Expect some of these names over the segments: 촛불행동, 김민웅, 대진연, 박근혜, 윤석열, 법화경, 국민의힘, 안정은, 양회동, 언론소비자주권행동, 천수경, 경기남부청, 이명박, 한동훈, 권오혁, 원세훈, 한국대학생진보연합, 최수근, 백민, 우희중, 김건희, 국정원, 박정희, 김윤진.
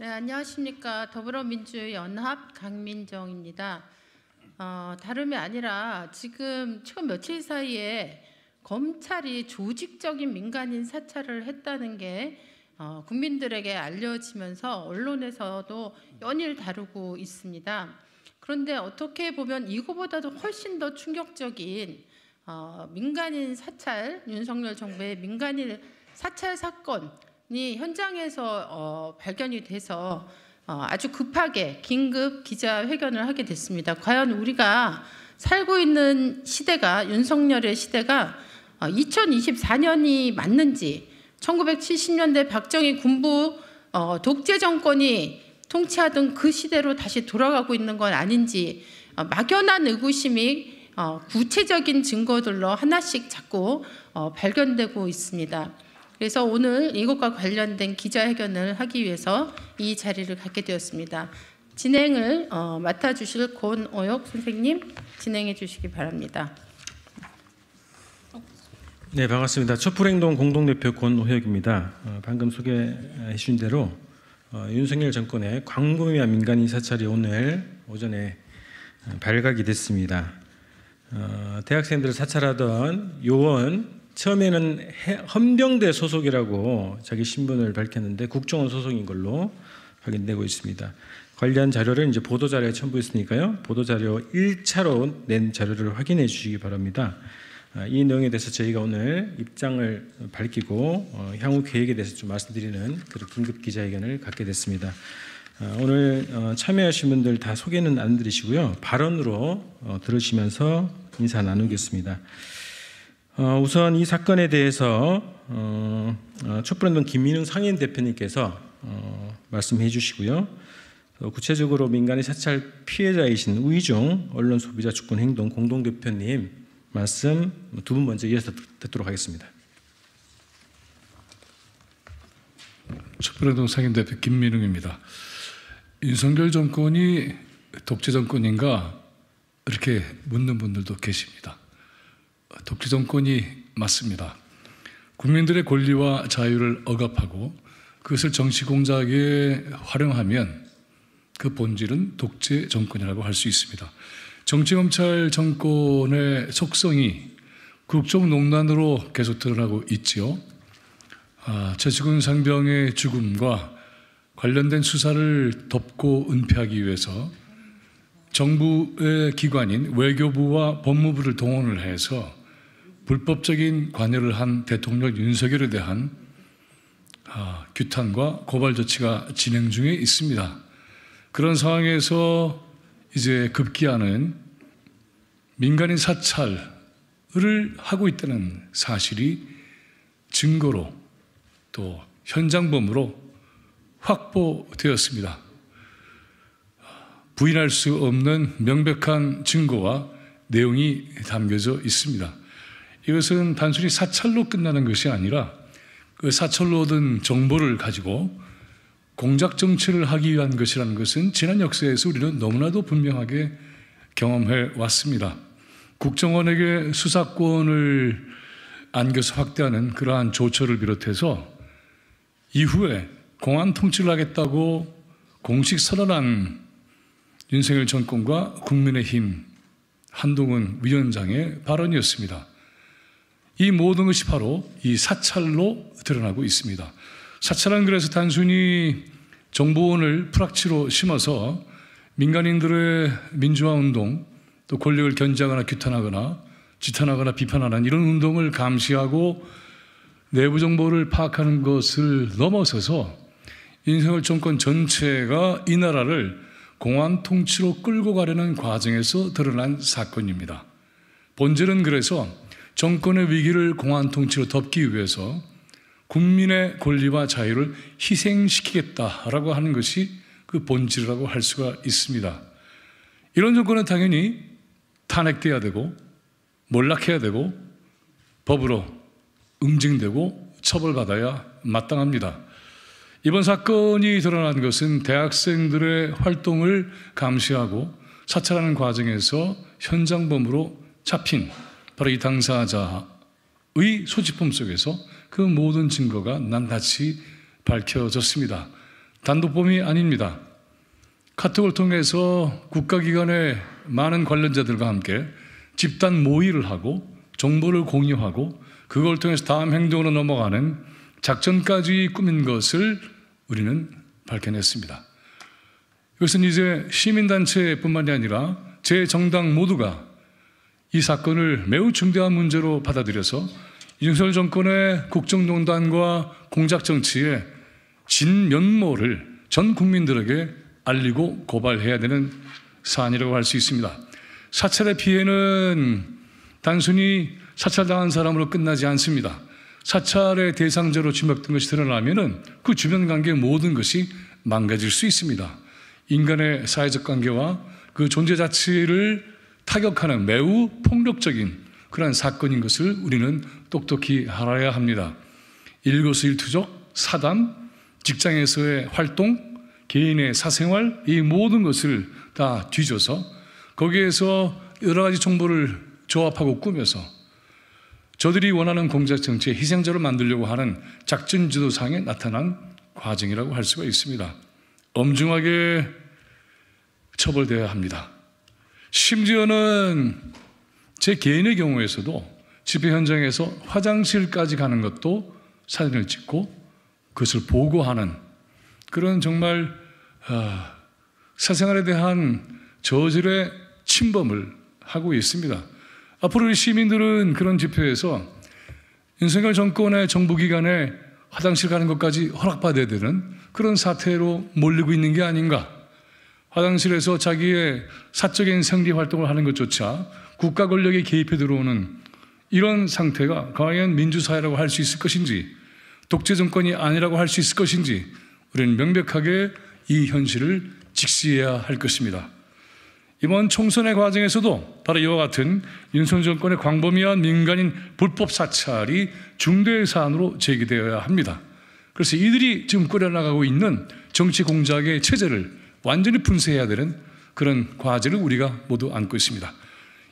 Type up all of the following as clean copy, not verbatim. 네, 안녕하십니까. 더불어민주연합 강민정입니다. 다름이 아니라 지금 최근 며칠 사이에 검찰이 조직적인 민간인 사찰을 했다는 게 국민들에게 알려지면서 언론에서도 연일 다루고 있습니다. 그런데 어떻게 보면 이거보다도 훨씬 더 충격적인 민간인 사찰, 윤석열 정부의 민간인 사찰 사건이 현장에서 발견이 돼서 아주 급하게 긴급 기자회견을 하게 됐습니다. 과연 우리가 살고 있는 시대가, 윤석열의 시대가 2024년이 맞는지, 1970년대 박정희 군부 독재 정권이 통치하던 그 시대로 다시 돌아가고 있는 건 아닌지 막연한 의구심이 구체적인 증거들로 하나씩 자꾸 발견되고 있습니다. 그래서 오늘 이것과 관련된 기자회견을 하기 위해서 이 자리를 갖게 되었습니다. 진행을 맡아주실 권오혁 선생님 진행해 주시기 바랍니다. 네, 반갑습니다. 촛불행동 공동대표 권오혁입니다. 방금 소개해 주신 대로 윤석열 정권의 광범위한 민간인 사찰이 오늘 오전에 발각이 됐습니다. 대학생들을 사찰하던 요원, 처음에는 헌병대 소속이라고 자기 신분을 밝혔는데 국정원 소속인 걸로 확인되고 있습니다. 관련 자료를 이제 보도자료에 첨부했으니까요. 보도자료 1차로 낸 자료를 확인해 주시기 바랍니다. 이 내용에 대해서 저희가 오늘 입장을 밝히고 향후 계획에 대해서 좀 말씀드리는 그런 긴급 기자회견을 갖게 됐습니다. 오늘 참여하신 분들 다 소개는 안 드리시고요. 발언으로 들으시면서 인사 나누겠습니다. 우선 이 사건에 대해서 촛불행동 김민웅 상임 대표님께서 말씀해 주시고요. 구체적으로 민간인 사찰 피해자이신 우희중 언론소비자주권행동 공동대표님 말씀 두 분 먼저 이어서 듣도록 하겠습니다. 촛불행동 상임대표 김민웅입니다. 윤석열 정권이 독재 정권인가 이렇게 묻는 분들도 계십니다. 독재 정권이 맞습니다. 국민들의 권리와 자유를 억압하고 그것을 정치 공작에 활용하면 그 본질은 독재 정권이라고 할 수 있습니다. 정치검찰 정권의 속성이 국정농단으로 계속 드러나고 있지요. 최수근 상병의 죽음과 관련된 수사를 덮고 은폐하기 위해서 정부의 기관인 외교부와 법무부를 동원을 해서 불법적인 관여를 한 대통령 윤석열에 대한 규탄과 고발 조치가 진행 중에 있습니다. 그런 상황에서 이제 급기야는 민간인 사찰을 하고 있다는 사실이 증거로 또 현장범으로 확보되었습니다. 부인할 수 없는 명백한 증거와 내용이 담겨져 있습니다. 이것은 단순히 사찰로 끝나는 것이 아니라 그 사찰로 얻은 정보를 가지고 공작 정치를 하기 위한 것이라는 것은 지난 역사에서 우리는 너무나도 분명하게 경험해 왔습니다. 국정원에게 수사권을 안겨서 확대하는 그러한 조처를 비롯해서 이후에 공안 통치를 하겠다고 공식 선언한 윤석열 정권과 국민의힘 한동훈 위원장의 발언이었습니다. 이 모든 것이 바로 이 사찰로 드러나고 있습니다. 사찰은 그래서 단순히 정보원을 프락치로 심어서 민간인들의 민주화운동, 또 권력을 견제하거나 규탄하거나 지탄하거나 비판하는 이런 운동을 감시하고 내부 정보를 파악하는 것을 넘어서서 윤석열 정권 전체가 이 나라를 공안 통치로 끌고 가려는 과정에서 드러난 사건입니다. 본질은 그래서 정권의 위기를 공안 통치로 덮기 위해서 국민의 권리와 자유를 희생시키겠다라고 하는 것이 그 본질이라고 할 수가 있습니다. 이런 정권은 당연히 탄핵돼야 되고 몰락해야 되고 법으로 응징되고 처벌받아야 마땅합니다. 이번 사건이 드러난 것은 대학생들의 활동을 감시하고 사찰하는 과정에서 현장범으로 잡힌 바로 이 당사자의 소지품 속에서 그 모든 증거가 낱낱이 밝혀졌습니다. 단독범이 아닙니다. 카톡을 통해서 국가기관의 많은 관련자들과 함께 집단 모의를 하고 정보를 공유하고 그걸 통해서 다음 행동으로 넘어가는 작전까지 꾸민 것을 우리는 밝혀냈습니다. 이것은 이제 시민단체뿐만이 아니라 제 정당 모두가 이 사건을 매우 중대한 문제로 받아들여서 윤석열 정권의 국정농단과 공작정치의 진면모를 전 국민들에게 알리고 고발해야 되는 사안이라고 할 수 있습니다. 사찰의 피해는 단순히 사찰당한 사람으로 끝나지 않습니다. 사찰의 대상자로 지목된 것이 드러나면 그 주변 관계 모든 것이 망가질 수 있습니다. 인간의 사회적 관계와 그 존재 자체를 타격하는 매우 폭력적인 그러한 사건인 것을 우리는 똑똑히 알아야 합니다. 일거수일투족, 사담, 직장에서의 활동, 개인의 사생활 이 모든 것을 다 뒤져서 거기에서 여러 가지 정보를 조합하고 꾸며서 저들이 원하는 공작정치의 희생자로 만들려고 하는 작전지도상에 나타난 과정이라고 할 수가 있습니다. 엄중하게 처벌되어야 합니다. 심지어는 제 개인의 경우에서도 집회 현장에서 화장실까지 가는 것도 사진을 찍고 그것을 보고하는 그런 정말 사생활에 대한 저질의 침범을 하고 있습니다. 앞으로 시민들은 그런 집회에서 윤석열 정권의 정부기관에 화장실 가는 것까지 허락받아야 되는 그런 사태로 몰리고 있는 게 아닌가. 화장실에서 자기의 사적인 생리 활동을 하는 것조차 국가 권력에 개입해 들어오는 이런 상태가 과연 민주사회라고 할 수 있을 것인지, 독재 정권이 아니라고 할 수 있을 것인지 우리는 명백하게 이 현실을 직시해야 할 것입니다. 이번 총선의 과정에서도 바로 이와 같은 윤석열 정권의 광범위한 민간인 불법 사찰이 중대 사안으로 제기되어야 합니다. 그래서 이들이 지금 꾸려나가고 있는 정치 공작의 체제를 완전히 분쇄해야 되는 그런 과제를 우리가 모두 안고 있습니다.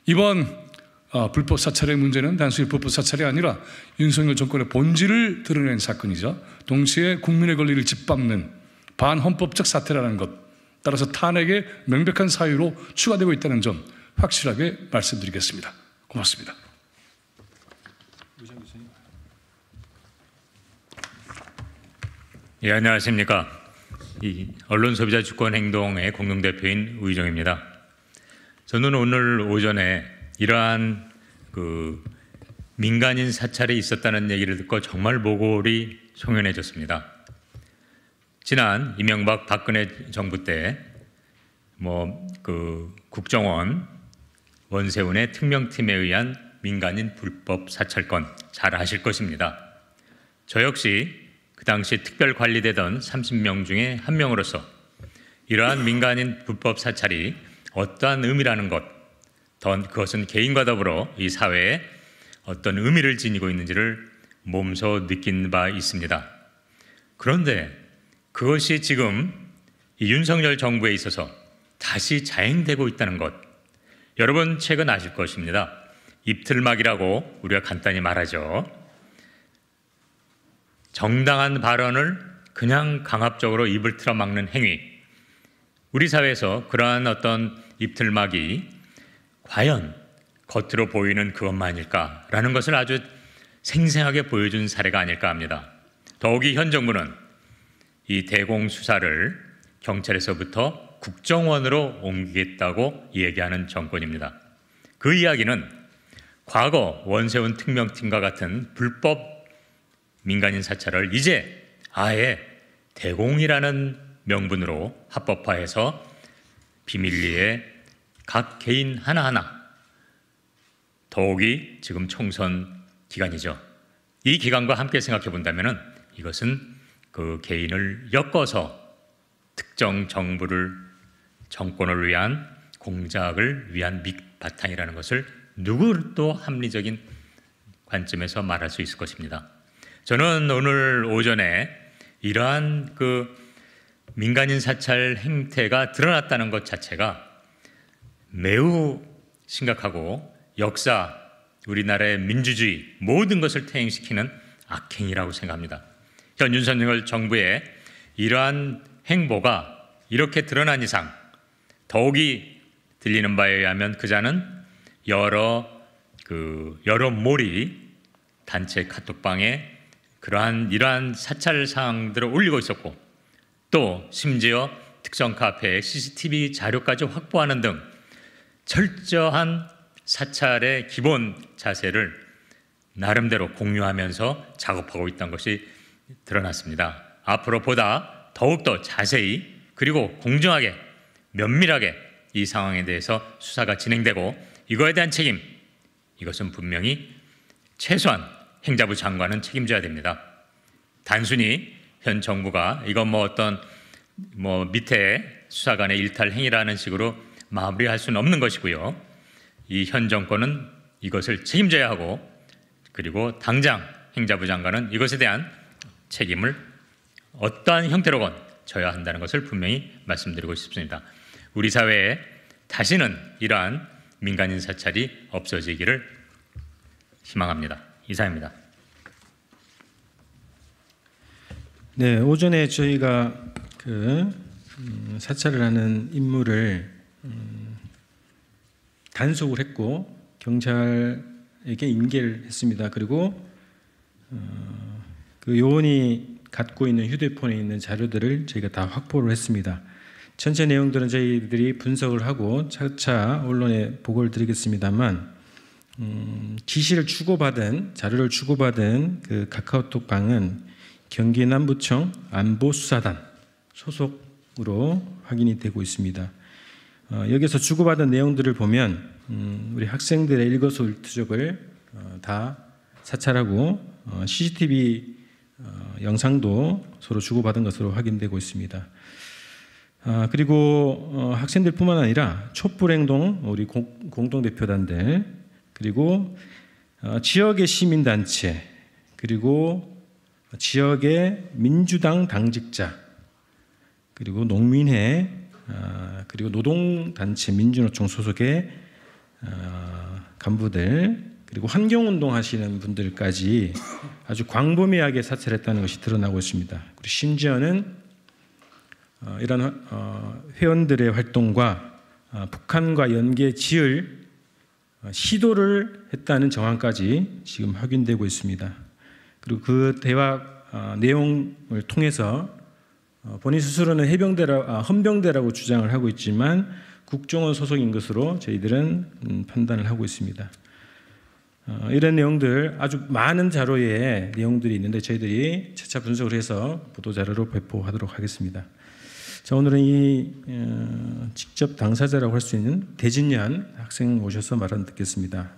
이번 불법 사찰의 문제는 단순히 불법 사찰이 아니라 윤석열 정권의 본질을 드러낸 사건이자 동시에 국민의 권리를 짓밟는 반헌법적 사태라는 것, 따라서 탄핵의 명백한 사유로 추가되고 있다는 점 확실하게 말씀드리겠습니다. 고맙습니다. 예, 안녕하십니까. 이 언론소비자주권행동의 공동대표인 우희정입니다. 저는 오늘 오전에 이러한 민간인 사찰이 있었다는 얘기를 듣고 정말 모골이 송연해졌습니다. 지난 이명박 박근혜 정부 때 국정원 원세훈의 특명팀에 의한 민간인 불법 사찰건 잘 아실 것입니다. 저 역시 그 당시 특별 관리되던 30명 중에 한 명으로서 이러한 민간인 불법 사찰이 어떠한 의미라는 것, 그것은 개인과 더불어 이 사회에 어떤 의미를 지니고 있는지를 몸소 느낀 바 있습니다. 그런데 그것이 지금 이 윤석열 정부에 있어서 다시 자행되고 있다는 것. 여러분 최근 아실 것입니다. 입틀막이라고 우리가 간단히 말하죠. 정당한 발언을 그냥 강압적으로 입을 틀어막는 행위. 우리 사회에서 그러한 어떤 입틀막이 과연 겉으로 보이는 그것만일까라는 것을 아주 생생하게 보여준 사례가 아닐까 합니다. 더욱이 현 정부는 이 대공수사를 경찰에서부터 국정원으로 옮기겠다고 얘기하는 정권입니다. 그 이야기는 과거 원세훈 특명팀과 같은 불법 민간인 사찰을 이제 아예 대공이라는 명분으로 합법화해서 비밀리에 각 개인 하나하나, 더욱이 지금 총선 기간이죠. 이 기간과 함께 생각해 본다면 이것은 그 개인을 엮어서 특정 정부를, 정권을 위한 공작을 위한 밑바탕이라는 것을 누구도 합리적인 관점에서 말할 수 있을 것입니다. 저는 오늘 오전에 이러한 민간인 사찰 행태가 드러났다는 것 자체가 매우 심각하고 역사, 우리나라의 민주주의 모든 것을 퇴행시키는 악행이라고 생각합니다. 현 윤석열 정부의 이러한 행보가 이렇게 드러난 이상 더욱이 들리는 바에 의하면 그 자는 여러 몰이 단체 카톡방에 이러한 사찰 사항들을 올리고 있었고, 또 심지어 특정 카페에 CCTV 자료까지 확보하는 등 철저한 사찰의 기본 자세를 나름대로 공유하면서 작업하고 있다는 것이 드러났습니다. 앞으로 보다 더욱더 자세히 그리고 공정하게 면밀하게 이 상황에 대해서 수사가 진행되고, 이거에 대한 책임, 이것은 분명히 최소한 행자부 장관은 책임져야 됩니다. 단순히 현 정부가 이건 밑에 수사관의 일탈 행위라는 식으로 마무리할 수는 없는 것이고요. 이 현 정권은 이것을 책임져야 하고, 그리고 당장 행자부 장관은 이것에 대한 책임을 어떠한 형태로건 져야 한다는 것을 분명히 말씀드리고 싶습니다. 우리 사회에 다시는 이러한 민간인 사찰이 없어지기를 희망합니다. 이상입니다. 네, 오전에 저희가 사찰을 하는 임무를 단속을 했고 경찰에게 인계를 했습니다. 그리고 그 요원이 갖고 있는 휴대폰에 있는 자료들을 저희가 다 확보를 했습니다. 전체 내용들은 저희들이 분석을 하고 차차 언론에 보고를 드리겠습니다만, 지시를 주고받은 자료를 주고받은 그 카카오톡방은 경기남부청 안보수사단 소속으로 확인이 되고 있습니다. 여기서 주고받은 내용들을 보면 우리 학생들의 일거수일투족을 다 사찰하고 CCTV 영상도 서로 주고받은 것으로 확인되고 있습니다. 그리고 학생들뿐만 아니라 촛불행동 우리 공동대표단들, 그리고 지역의 시민단체, 그리고 지역의 민주당 당직자, 그리고 농민회, 그리고 노동단체 민주노총 소속의 간부들, 그리고 환경운동 하시는 분들까지 아주 광범위하게 사찰했다는 것이 드러나고 있습니다. 그리고 심지어는 이런 회원들의 활동과 북한과 연계 지을 시도를 했다는 정황까지 지금 확인되고 있습니다. 그리고 그 대화 내용을 통해서 본인 스스로는 헌병대라고 주장을 하고 있지만 국정원 소속인 것으로 저희들은 판단을 하고 있습니다. 이런 내용들 아주 많은 자료의 내용들이 있는데 저희들이 차차 분석을 해서 보도자료로 배포하도록 하겠습니다. 자, 오늘은 이 직접 당사자라고 할 수 있는 대진연 학생 모셔서 말씀 듣겠습니다.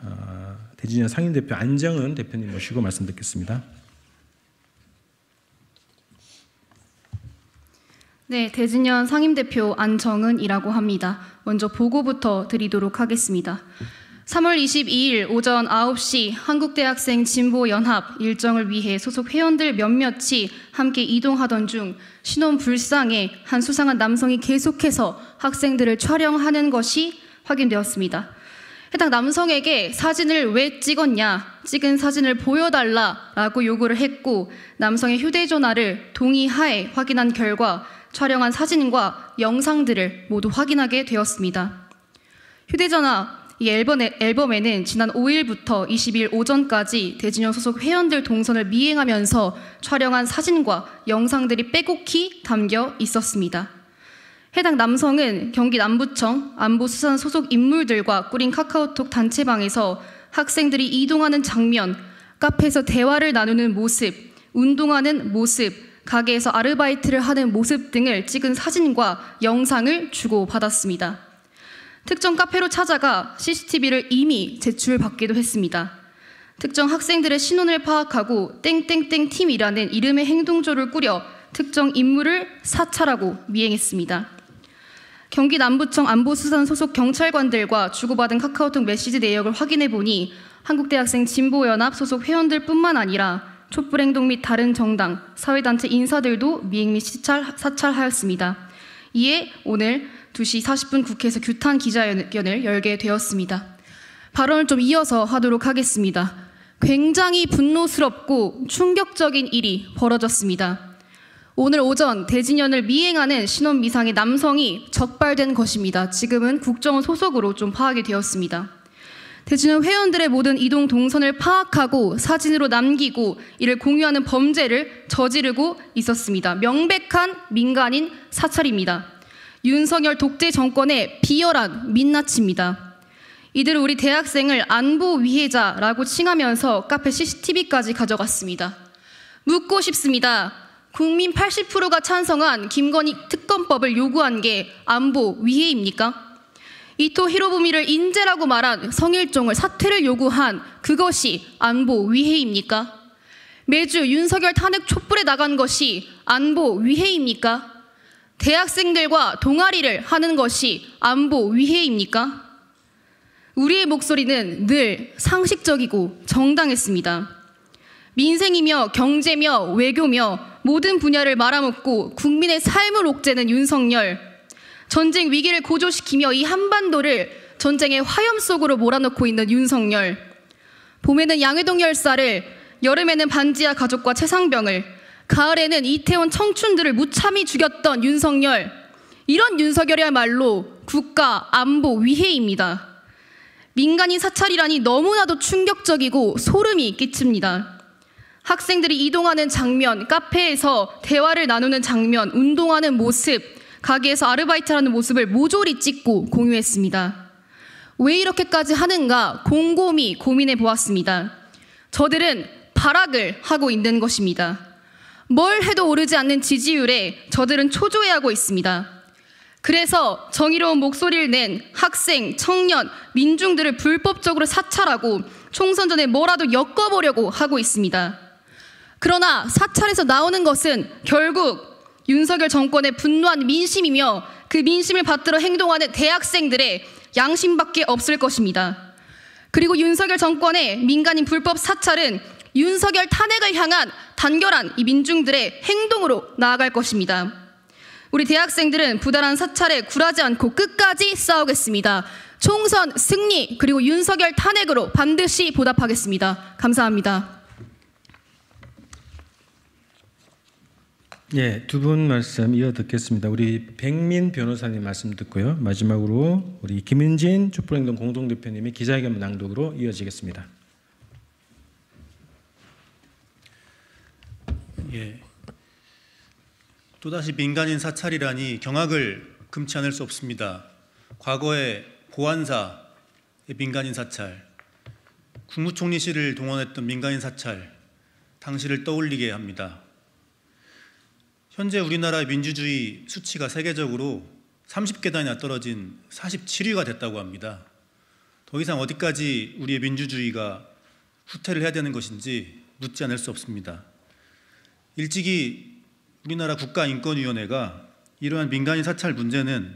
대진연 상임대표 안정은 대표님 모시고 말씀 듣겠습니다. 네, 대진연 상임대표 안정은이라고 합니다. 먼저 보고부터 드리도록 하겠습니다. 3월 22일 오전 9시 한국대학생진보연합 일정을 위해 소속 회원들 몇몇이 함께 이동하던 중 신원 불상에 한 수상한 남성이 계속해서 학생들을 촬영하는 것이 확인되었습니다. 해당 남성에게 사진을 왜 찍었냐, 찍은 사진을 보여달라라고 요구를 했고, 남성의 휴대전화를 동의하에 확인한 결과 촬영한 사진과 영상들을 모두 확인하게 되었습니다. 휴대전화 이 앨범에는 지난 5일부터 20일 오전까지 대진연 소속 회원들 동선을 미행하면서 촬영한 사진과 영상들이 빼곡히 담겨 있었습니다. 해당 남성은 경기 남부청 안보수사단 소속 인물들과 꾸린 카카오톡 단체방에서 학생들이 이동하는 장면, 카페에서 대화를 나누는 모습, 운동하는 모습, 가게에서 아르바이트를 하는 모습 등을 찍은 사진과 영상을 주고받았습니다. 특정 카페로 찾아가 CCTV를 이미 제출받기도 했습니다. 특정 학생들의 신원을 파악하고 땡땡땡팀이라는 이름의 행동조를 꾸려 특정 인물을 사찰하고 미행했습니다. 경기 남부청 안보수사단 소속 경찰관들과 주고받은 카카오톡 메시지 내역을 확인해보니 한국대학생진보연합 소속 회원들뿐만 아니라 촛불행동 및 다른 정당, 사회단체 인사들도 미행 및 사찰하였습니다. 이에 오늘 2시 40분 국회에서 규탄 기자회견을 열게 되었습니다. 발언을 좀 이어서 하도록 하겠습니다. 굉장히 분노스럽고 충격적인 일이 벌어졌습니다. 오늘 오전 대진연을 미행하는 신원미상의 남성이 적발된 것입니다. 지금은 국정원 소속으로 좀 파악이 되었습니다. 대진연 회원들의 모든 이동 동선을 파악하고 사진으로 남기고 이를 공유하는 범죄를 저지르고 있었습니다. 명백한 민간인 사찰입니다. 윤석열 독재 정권의 비열한 민낯입니다. 이들 우리 대학생을 안보 위해자라고 칭하면서 카페 CCTV까지 가져갔습니다. 묻고 싶습니다. 국민 80%가 찬성한 김건희 특검법을 요구한 게 안보 위해입니까? 이토 히로부미를 인재라고 말한 성일종을 사퇴를 요구한 그것이 안보 위해입니까? 매주 윤석열 탄핵 촛불에 나간 것이 안보 위해입니까? 대학생들과 동아리를 하는 것이 안보 위해입니까? 우리의 목소리는 늘 상식적이고 정당했습니다. 민생이며 경제며 외교며 모든 분야를 말아먹고 국민의 삶을 옥죄는 윤석열. 전쟁 위기를 고조시키며 이 한반도를 전쟁의 화염 속으로 몰아넣고 있는 윤석열. 봄에는 양회동 열사를, 여름에는 반지하 가족과 최상병을, 가을에는 이태원 청춘들을 무참히 죽였던 윤석열. 이런 윤석열이야말로 국가 안보 위해입니다. 민간인 사찰이라니 너무나도 충격적이고 소름이 끼칩니다. 학생들이 이동하는 장면, 카페에서 대화를 나누는 장면, 운동하는 모습, 가게에서 아르바이트하는 모습을 모조리 찍고 공유했습니다. 왜 이렇게까지 하는가 곰곰이 고민해 보았습니다. 저들은 발악을 하고 있는 것입니다. 뭘 해도 오르지 않는 지지율에 저들은 초조해하고 있습니다. 그래서 정의로운 목소리를 낸 학생, 청년, 민중들을 불법적으로 사찰하고 총선 전에 뭐라도 엮어보려고 하고 있습니다. 그러나 사찰에서 나오는 것은 결국 윤석열 정권의 분노한 민심이며 그 민심을 받들어 행동하는 대학생들의 양심밖에 없을 것입니다. 그리고 윤석열 정권의 민간인 불법 사찰은 윤석열 탄핵을 향한 단결한 이 민중들의 행동으로 나아갈 것입니다. 우리 대학생들은 부당한 사찰에 굴하지 않고 끝까지 싸우겠습니다. 총선 승리 그리고 윤석열 탄핵으로 반드시 보답하겠습니다. 감사합니다. 네, 두 분 말씀 이어 듣겠습니다. 우리 백민 변호사님 말씀 듣고요. 마지막으로 우리 김윤진 촛불행동 공동대표님의 기자회견 낭독으로 이어지겠습니다. 예. 또다시 민간인 사찰이라니 경악을 금치 않을 수 없습니다. 과거의 보안사의 민간인 사찰, 국무총리실을 동원했던 민간인 사찰, 당시를 떠올리게 합니다. 현재 우리나라 민주주의 수치가 세계적으로 30계단이나 떨어진 47위가 됐다고 합니다. 더 이상 어디까지 우리의 민주주의가 후퇴를 해야 되는 것인지 묻지 않을 수 없습니다. 일찍이 우리나라 국가인권위원회가 이러한 민간인 사찰 문제는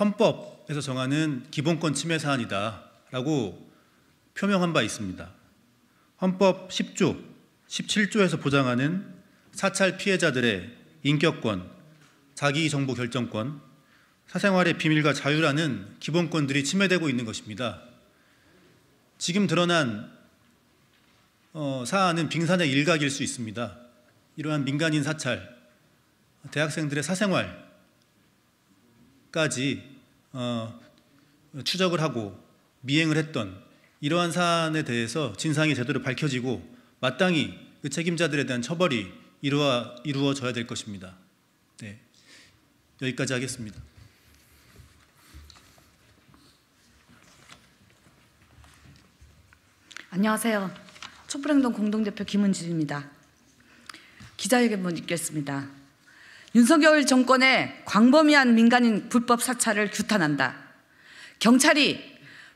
헌법에서 정하는 기본권 침해 사안이다 라고 표명한 바 있습니다. 헌법 10조, 17조에서 보장하는 사찰 피해자들의 인격권, 자기정보결정권, 사생활의 비밀과 자유라는 기본권들이 침해되고 있는 것입니다. 지금 드러난 사안은 빙산의 일각일 수 있습니다. 이러한 민간인 사찰, 대학생들의 사생활까지 추적을 하고 미행을 했던 이러한 사안에 대해서 진상이 제대로 밝혀지고 마땅히 그 책임자들에 대한 처벌이 이루어져야 될 것입니다. 네, 여기까지 하겠습니다. 안녕하세요. 촛불행동 공동대표 김은진입니다. 기자회견문 읽겠습니다. 윤석열 정권의 광범위한 민간인 불법 사찰을 규탄한다. 경찰이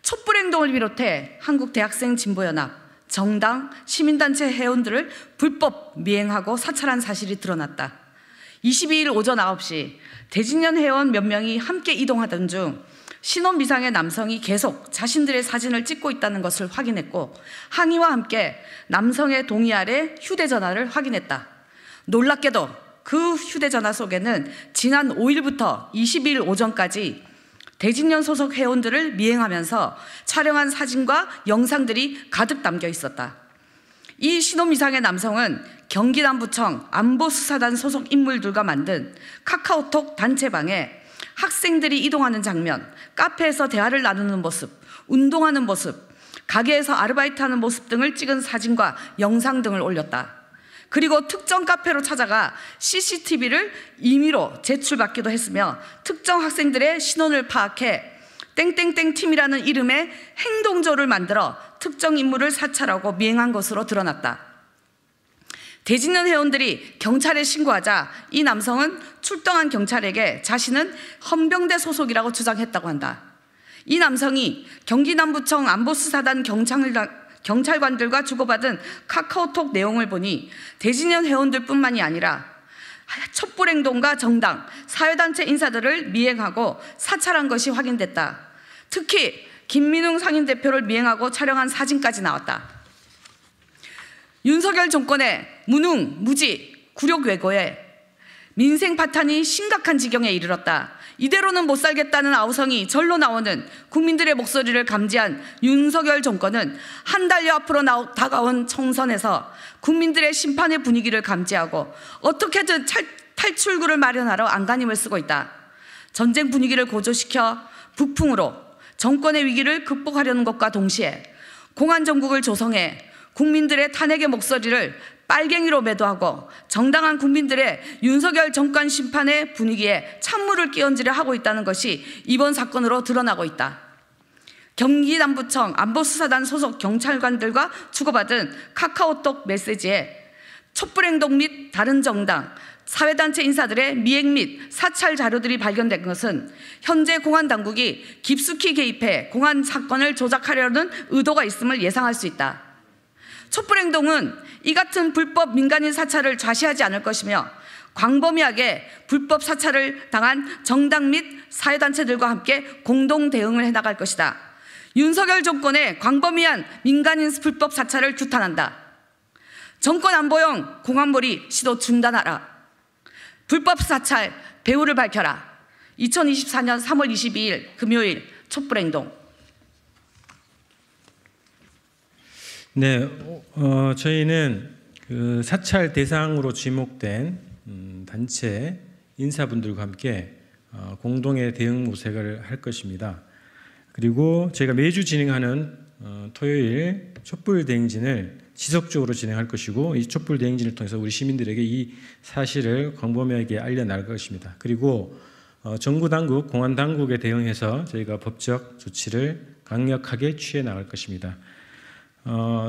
촛불행동을 비롯해 한국대학생진보연합, 정당, 시민단체 회원들을 불법 미행하고 사찰한 사실이 드러났다. 22일 오전 9시 대진연 회원 몇 명이 함께 이동하던 중 신원 미상의 남성이 계속 자신들의 사진을 찍고 있다는 것을 확인했고 항의와 함께 남성의 동의 아래 휴대전화를 확인했다. 놀랍게도 그 휴대전화 속에는 지난 5일부터 20일 오전까지 대진연 소속 회원들을 미행하면서 촬영한 사진과 영상들이 가득 담겨 있었다. 이 신혼 미상의 남성은 경기남부청 안보수사단 소속 인물들과 만든 카카오톡 단체방에 학생들이 이동하는 장면, 카페에서 대화를 나누는 모습, 운동하는 모습, 가게에서 아르바이트하는 모습 등을 찍은 사진과 영상 등을 올렸다. 그리고 특정 카페로 찾아가 CCTV를 임의로 제출받기도 했으며 특정 학생들의 신원을 파악해 땡땡땡팀이라는 이름의 행동조를 만들어 특정 인물을 사찰하고 미행한 것으로 드러났다. 대진련 회원들이 경찰에 신고하자 이 남성은 출동한 경찰에게 자신은 헌병대 소속이라고 주장했다고 한다. 이 남성이 경기남부청 안보수사단 경찰관들과 주고받은 카카오톡 내용을 보니 대진련 회원들뿐만이 아니라 촛불행동과 정당, 사회단체 인사들을 미행하고 사찰한 것이 확인됐다. 특히 김민웅 상임대표를 미행하고 촬영한 사진까지 나왔다. 윤석열 정권의 무능, 무지, 굴욕 왜곡에 민생 파탄이 심각한 지경에 이르렀다. 이대로는 못 살겠다는 아우성이 절로 나오는 국민들의 목소리를 감지한 윤석열 정권은 한 달여 앞으로 다가온 총선에서 국민들의 심판의 분위기를 감지하고 어떻게든 탈출구를 마련하러 안간힘을 쓰고 있다. 전쟁 분위기를 고조시켜 북풍으로 정권의 위기를 극복하려는 것과 동시에 공안 정국을 조성해 국민들의 탄핵의 목소리를 빨갱이로 매도하고 정당한 국민들의 윤석열 정권 심판의 분위기에 찬물을 끼얹으려 하고 있다는 것이 이번 사건으로 드러나고 있다. 경기남부청 안보수사단 소속 경찰관들과 주고받은 카카오톡 메시지에 촛불행동 및 다른 정당, 사회단체 인사들의 미행 및 사찰 자료들이 발견된 것은 현재 공안당국이 깊숙이 개입해 공안 사건을 조작하려는 의도가 있음을 예상할 수 있다. 촛불행동은 이 같은 불법 민간인 사찰을 좌시하지 않을 것이며 광범위하게 불법 사찰을 당한 정당 및 사회단체들과 함께 공동 대응을 해나갈 것이다. 윤석열 정권의 광범위한 민간인 불법 사찰을 규탄한다. 정권 안보용 공안몰이 시도 중단하라. 불법 사찰 배후를 밝혀라. 2024년 3월 22일 금요일 촛불행동. 네, 저희는 그 사찰 대상으로 지목된 단체 인사분들과 함께 공동의 대응 모색을 할 것입니다. 그리고 저희가 매주 진행하는 토요일 촛불 대행진을 지속적으로 진행할 것이고 이 촛불 대행진을 통해서 우리 시민들에게 이 사실을 광범위하게 알려나갈 것입니다. 그리고 정부 당국, 공안 당국에 대응해서 저희가 법적 조치를 강력하게 취해 나갈 것입니다.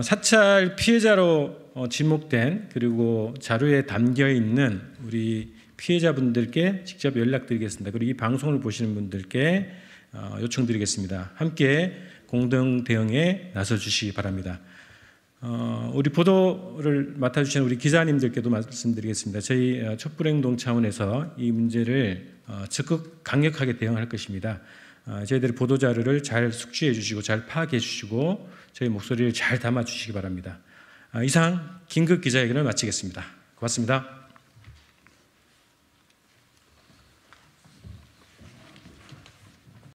사찰 피해자로 지목된 그리고 자료에 담겨있는 우리 피해자분들께 직접 연락드리겠습니다. 그리고 이 방송을 보시는 분들께 요청드리겠습니다. 함께 공동 대응에 나서주시기 바랍니다. 우리 보도를 맡아주신 우리 기자님들께도 말씀드리겠습니다. 저희 촛불행동 차원에서 이 문제를 적극 강력하게 대응할 것입니다. 저희들의 보도자료를 잘 숙지해 주시고 잘 파악해 주시고 저희 목소리를 잘 담아 주시기 바랍니다. 이상 긴급 기자회견을 마치겠습니다. 고맙습니다.